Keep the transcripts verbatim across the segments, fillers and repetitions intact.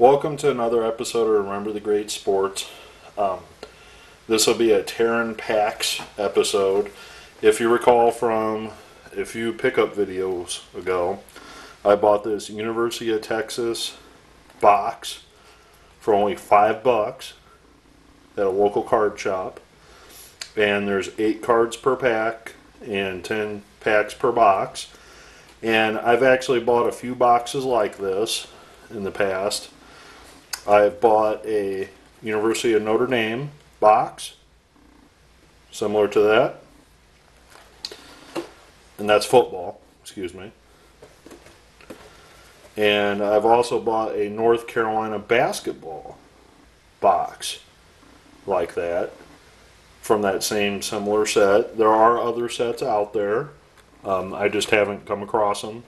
Welcome to another episode of Remember the Great Sports. Um, this will be a Tearin' Packs episode. If you recall from a few pickup videos ago, I bought this University of Texas box for only five bucks at a local card shop. And there's eight cards per pack and ten packs per box. And I've actually bought a few boxes like this in the past. I've bought a University of Notre Dame box, similar to that. And that's football, excuse me. And I've also bought a North Carolina basketball box like that from that same similar set. There are other sets out there. Um, I just haven't come across them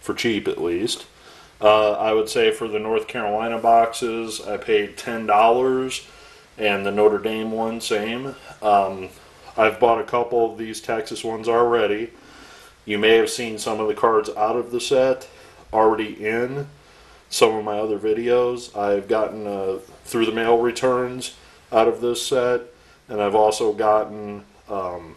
for cheap, at least. Uh, I would say for the North Carolina boxes, I paid ten dollars, and the Notre Dame one, same. Um, I've bought a couple of these Texas ones already. You may have seen some of the cards out of the set already in some of my other videos. I've gotten uh, through the mail returns out of this set, and I've also gotten... Um,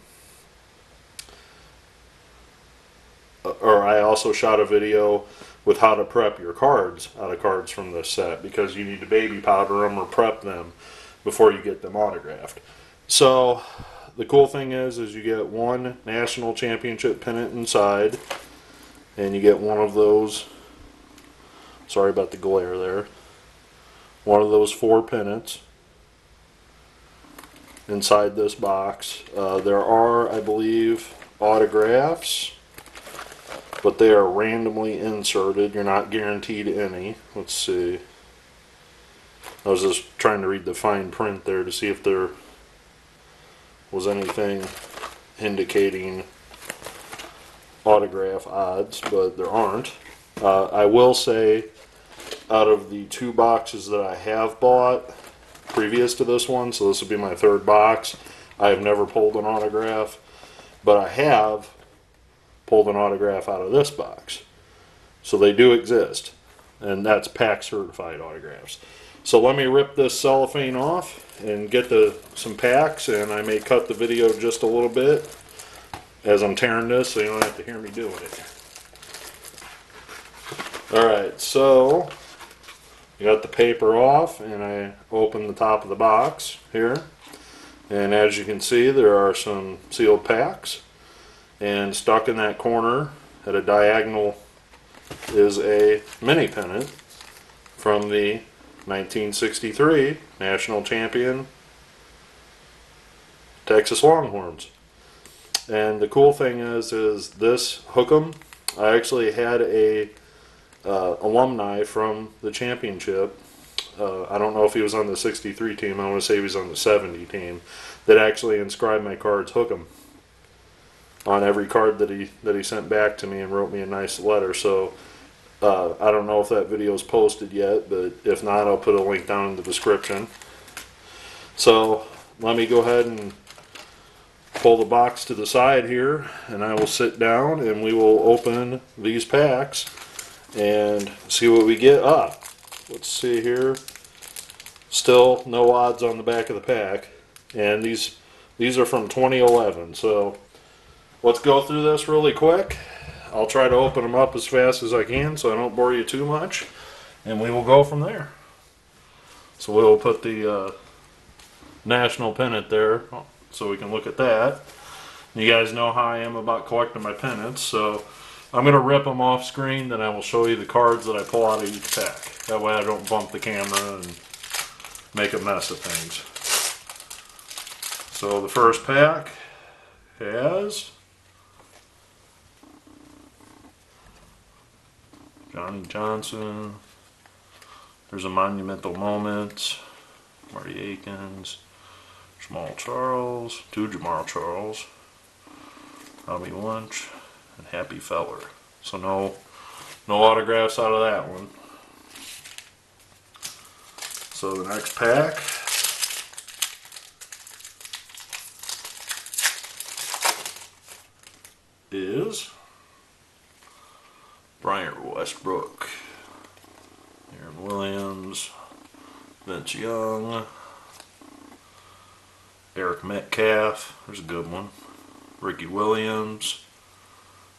or I also shot a video with how to prep your cards out of cards from this set, because you need to baby powder them or prep them before you get them autographed. So the cool thing is is you get one national championship pennant inside, and you get one of those, sorry about the glare there, one of those four pennants inside this box. Uh, there are, I believe, autographs, but they are randomly inserted. You're not guaranteed any. Let's see. I was just trying to read the fine print there to see if there was anything indicating autograph odds, but there aren't. Uh, I will say, out of the two boxes that I have bought previous to this one, so this would be my third box, I have never pulled an autograph, but I have pulled an autograph out of this box. So they do exist, and that's pack certified autographs. So let me rip this cellophane off and get the some packs, and I may cut the video just a little bit as I'm tearing this so you don't have to hear me doing it. Alright, so I got the paper off and I opened the top of the box here, and as you can see there are some sealed packs. And stuck in that corner at a diagonal is a mini pennant from the nineteen sixty-three national champion Texas Longhorns. And the cool thing is, is this Hook 'Em, I actually had a uh, alumni from the championship. Uh, I don't know if he was on the sixty-three team. I want to say he was on the seventy team, that actually inscribed my cards Hook 'Em on every card that he that he sent back to me, and wrote me a nice letter. So uh, I don't know if that video is posted yet, but if not, I'll put a link down in the description. So let me go ahead and pull the box to the side here, and I will sit down and we will open these packs and see what we get up. Let's see here. Still no odds on the back of the pack, and these these are from twenty eleven. So let's go through this really quick. I'll try to open them up as fast as I can so I don't bore you too much, and we will go from there. So we'll put the uh, national pennant there so we can look at that. You guys know how I am about collecting my pennants, so I'm going to rip them off screen, then I will show you the cards that I pull out of each pack. That way I don't bump the camera and make a mess of things. So the first pack has Johnny Johnson, there's a Monumental Moment, Marty Akins, Jamaal Charles, two Jamaal Charles, Bobby Wunsch, and Happy Feller. So no, no autographs out of that one. So the next pack is Bryant Westbrook, Aaron Williams, Vince Young, Eric Metcalf, there's a good one, Ricky Williams.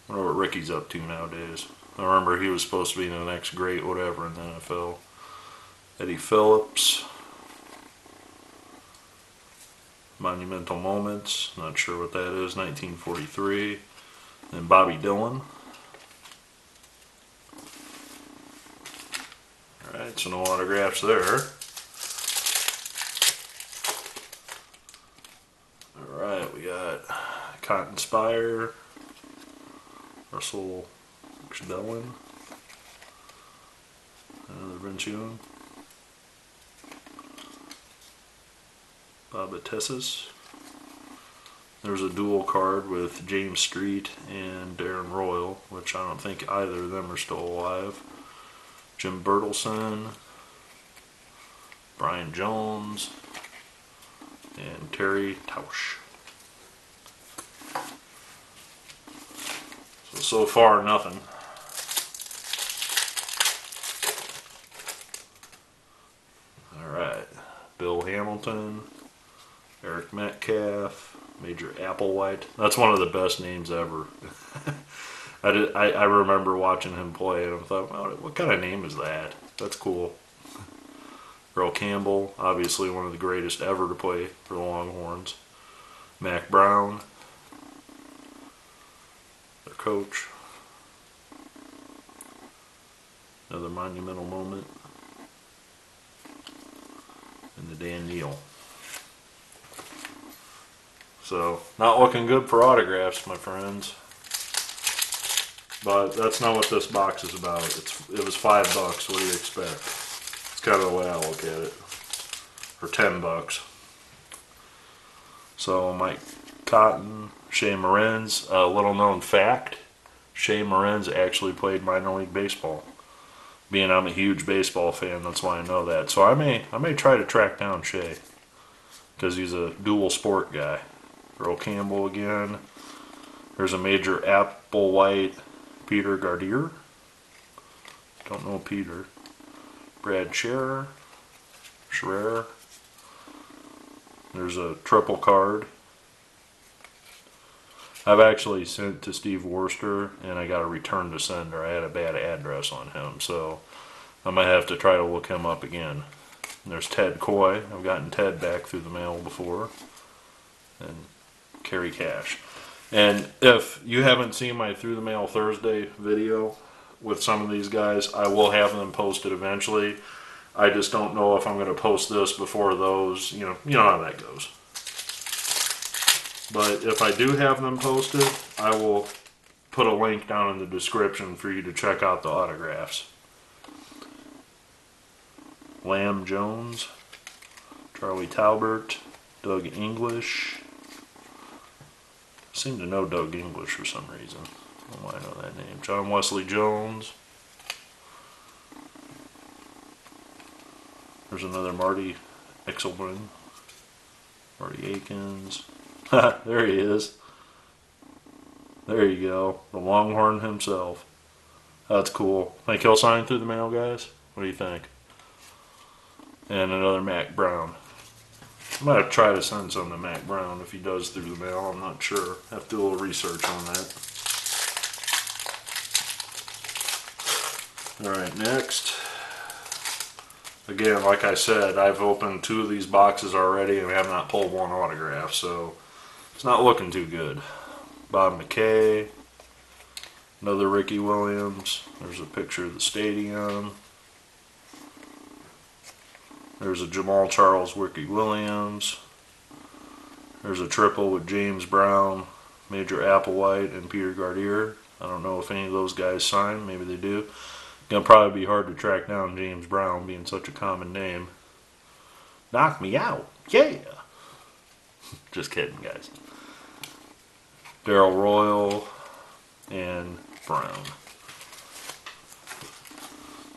I wonder what Ricky's up to nowadays. I remember he was supposed to be the next great whatever in the N F L. Eddie Phillips. Monumental Moments, not sure what that is, nineteen forty-three. Then Bobby Dillon. Alright, so no autographs there. Alright, we got Cotton Speyrer, Russell Dillon, another Vince Young, Bob Tessis. There's a dual card with James Street and Darrell Royal, which I don't think either of them are still alive. Jim Bertelsen, Brian Jones, and Terry Tausch. So, so far, nothing. Alright, Bill Hamilton, Eric Metcalf, Major Applewhite. That's one of the best names ever. I, did, I, I remember watching him play and I thought, well, what kind of name is that? That's cool. Earl Campbell, obviously one of the greatest ever to play for the Longhorns. Mack Brown, their coach. Another monumental moment. And the Dan Neal. So, not looking good for autographs, my friends. But that's not what this box is about. It's, it was five bucks. What do you expect? It's kind of the way I look at it. Or ten bucks. So, Mike Cotton, Shea Morenz. A uh, little known fact, Shea Morenz actually played minor league baseball. Being I'm a huge baseball fan, that's why I know that. So I may, I may try to track down Shea. Because he's a dual sport guy. Earl Campbell again. There's a Major Applewhite, Peter Gardier. Don't know Peter. Brad Scherer. Scherer. There's a triple card. I've actually sent to Steve Worster and I got a return to sender. I had a bad address on him, so I might have to try to look him up again. And there's Ted Coy. I've gotten Ted back through the mail before. And Kerry Cash. And if you haven't seen my Through the Mail Thursday video with some of these guys, I will have them posted eventually. I just don't know if I'm going to post this before those. You know, you know how that goes. But if I do have them posted, I will put a link down in the description for you to check out the autographs. Lamb Jones, Charlie Talbert, Doug English. I seem to know Doug English for some reason. I don't know why I know that name. John Wesley Jones. There's another Marty Akins. Marty Akins. There he is. There you go. The Longhorn himself. That's cool. Think he'll sign through the mail, guys? What do you think? And another Mack Brown. I might try to send some to Mack Brown if he does through the mail. I'm not sure. I have to do a little research on that. Alright, next. Again, like I said, I've opened two of these boxes already and we have not pulled one autograph, so it's not looking too good. Bob McKay. Another Ricky Williams. There's a picture of the stadium. There's a Jamaal Charles, Ricky Williams. There's a triple with James Brown, Major Applewhite, and Peter Gardier. I don't know if any of those guys signed. Maybe they do. It's going to probably be hard to track down James Brown, being such a common name. Knock me out. Yeah. Just kidding, guys. Darrell Royal and Brown.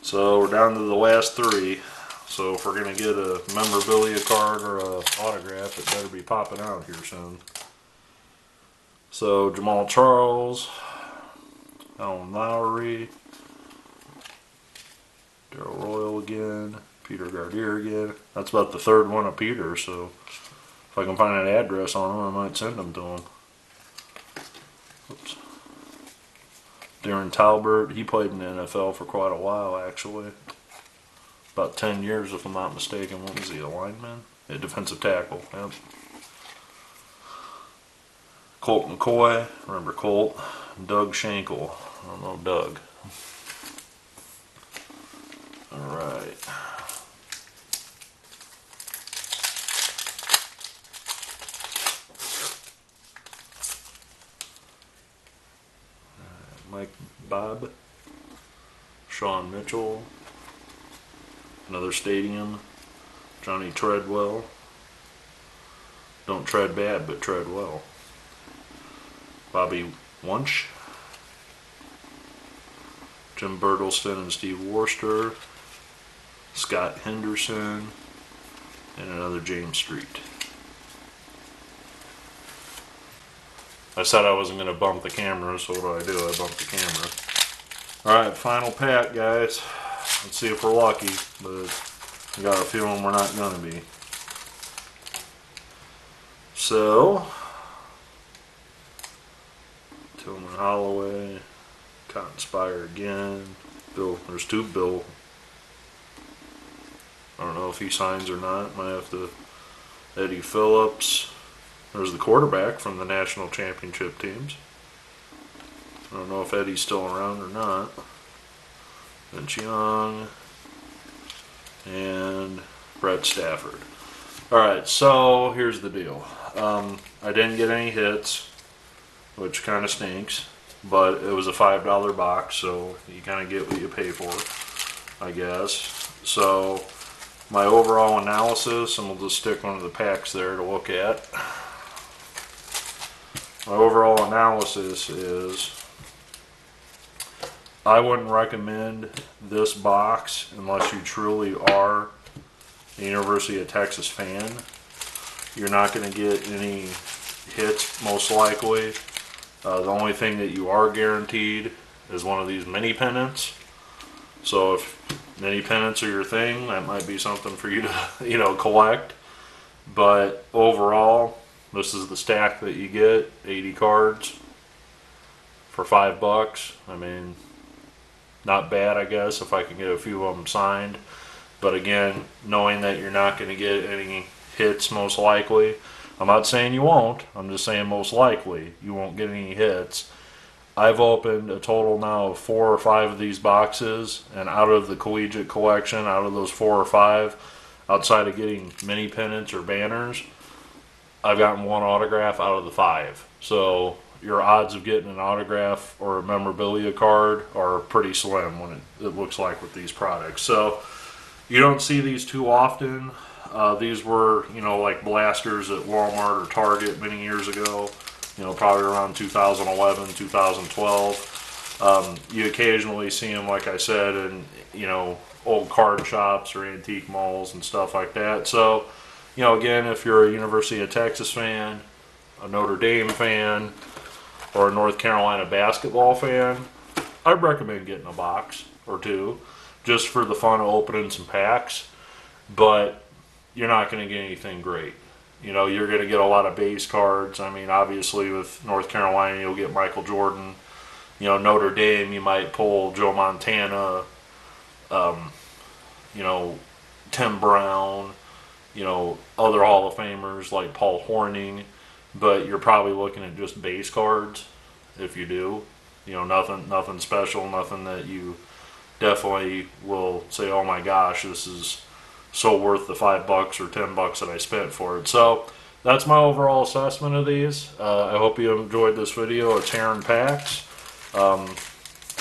So we're down to the last three. So if we're going to get a memorabilia card or an autograph, it better be popping out here soon. So Jamaal Charles, Alan Lowry, Darrell Royal again, Peter Gardier again. That's about the third one of Peter, so if I can find an address on him, I might send them to him. Oops. Darren Talbert, he played in the N F L for quite a while, actually. About ten years, if I'm not mistaken. What was he, a lineman? A defensive tackle, yep. Colt McCoy, remember Colt. Doug Schenkel, I don't know Doug. Alright. Mike Bob, Sean Mitchell, another stadium, Johnny Treadwell, don't tread bad but tread well, Bobby Wunsch, Jim Bertelsen and Steve Worster, Scott Henderson, and another James Street. I said I wasn't going to bump the camera, so what do I do? I bump the camera. Alright, final pack, guys. Let's see if we're lucky, but I got a feeling we're not going to be. So, Tillman Holloway, Cotton Speyrer again. Bill, there's two Bill. I don't know if he signs or not. Might have to. Eddie Phillips. There's the quarterback from the national championship teams. I don't know if Eddie's still around or not. Vince Young and Brett Stafford. Alright, so here's the deal. Um, I didn't get any hits, which kind of stinks, but it was a five dollar box, so you kind of get what you pay for, I guess. So my overall analysis, and we'll just stick one of the packs there to look at. My overall analysis is I wouldn't recommend this box unless you truly are a University of Texas fan. You're not going to get any hits, most likely. Uh, the only thing that you are guaranteed is one of these mini pennants. So if mini pennants are your thing, that might be something for you to, you know, collect. But overall, this is the stack that you get, eighty cards for five bucks. I mean, not bad, I guess, if I can get a few of them signed. But again, knowing that you're not going to get any hits, most likely. I'm not saying you won't. I'm just saying most likely you won't get any hits. I've opened a total now of four or five of these boxes, and out of the collegiate collection, out of those four or five, outside of getting mini pennants or banners, I've gotten one autograph out of the five. So your odds of getting an autograph or a memorabilia card are pretty slim when it, it looks like with these products. So you don't see these too often. Uh, these were, you know, like blasters at Walmart or Target many years ago, you know, probably around two thousand eleven, two thousand twelve. Um, you occasionally see them, like I said, in, you know, old card shops or antique malls and stuff like that. So, you know, again, if you're a University of Texas fan, a Notre Dame fan, or a North Carolina basketball fan, I'd recommend getting a box or two just for the fun of opening some packs. But you're not going to get anything great. You know, you're going to get a lot of base cards. I mean, obviously with North Carolina, you'll get Michael Jordan. You know, Notre Dame, you might pull Joe Montana, um, you know, Tim Brown, you know, other Hall of Famers like Paul Hornung, but you're probably looking at just base cards if you do. You know, nothing nothing special, nothing that you definitely will say, oh my gosh, this is so worth the five bucks or ten bucks that I spent for it. So that's my overall assessment of these. Uh, I hope you enjoyed this video of Tearin' Packs. Um,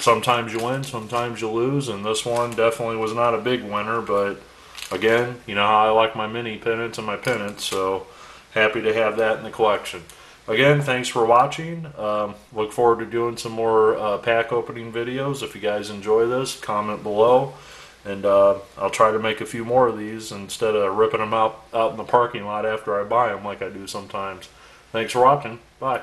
sometimes you win, sometimes you lose, and this one definitely was not a big winner, but again, you know how I like my mini pennants and my pennants, so happy to have that in the collection. Again, thanks for watching. Um, look forward to doing some more uh, pack opening videos. If you guys enjoy this, comment below. And uh, I'll try to make a few more of these instead of ripping them out, out in the parking lot after I buy them like I do sometimes. Thanks for watching. Bye.